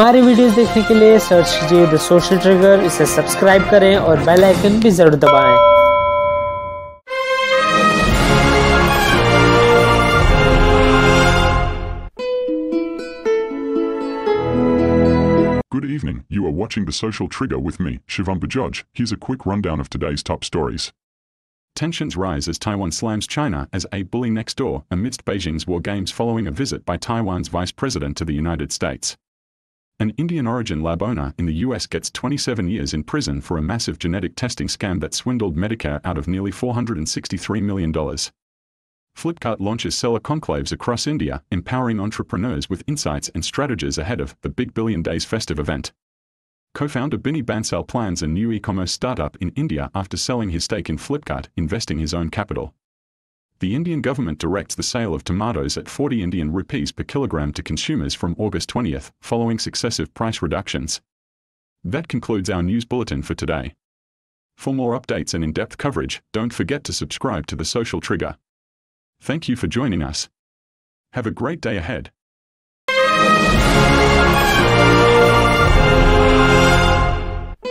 हमारी वीडियोस देखने के लिए सर्च कीजिए द सोशल ट्रिगर, इसे सब्सक्राइब करें और बेल आइकन भी जरूर दबाएं। Good evening, you are watching The Social Trigger with me, Shivam Bajaj. Here's a quick rundown of today's top stories. Tensions rise as Taiwan slams China as a bully next door amidst Beijing's war games following a visit by Taiwan's vice president to the United States. An Indian origin lab owner in the US gets 27 years in prison for a massive genetic testing scam that swindled Medicare out of nearly $463 million. Flipkart launches seller conclaves across India, empowering entrepreneurs with insights and strategies ahead of the Big Billion Days festive event. Co-founder Binny Bansal plans a new e-commerce startup in India after selling his stake in Flipkart, investing his own capital. The Indian government directs the sale of tomatoes at 40 Indian rupees per kilogram to consumers from August 20th, following successive price reductions. That concludes our news bulletin for today. For more updates and in-depth coverage, don't forget to subscribe to The Social Trigger. Thank you for joining us. Have a great day ahead.